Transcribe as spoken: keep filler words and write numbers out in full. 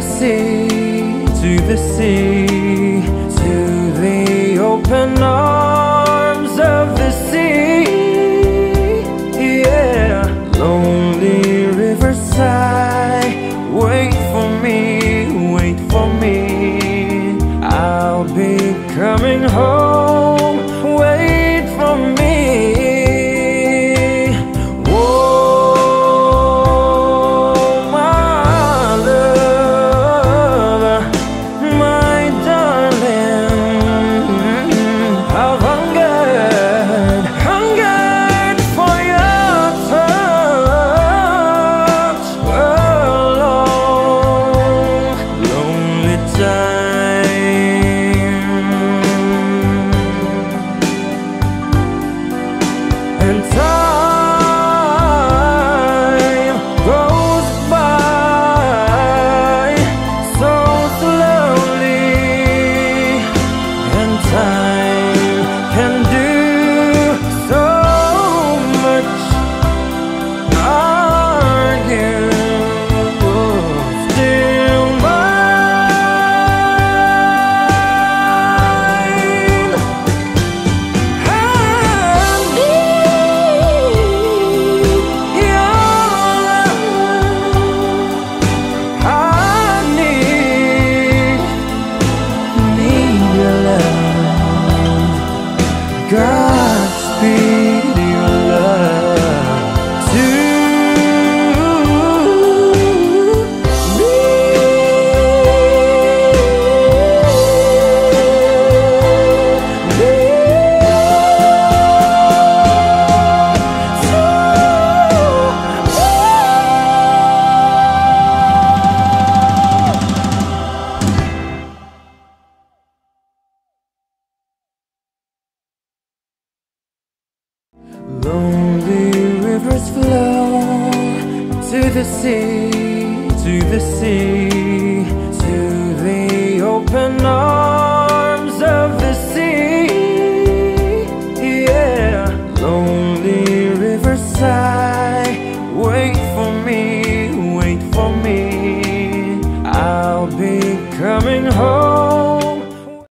the sea, to the sea, to the open arms of the sea. Yeah, lonely riverside, wait for me, wait for me, I'll be coming home, wait for me. Godspeed your love to me. Lonely rivers flow to the sea, to the sea, to the open arms of the sea. Yeah, lonely riverside, wait for me, wait for me, I'll be coming home.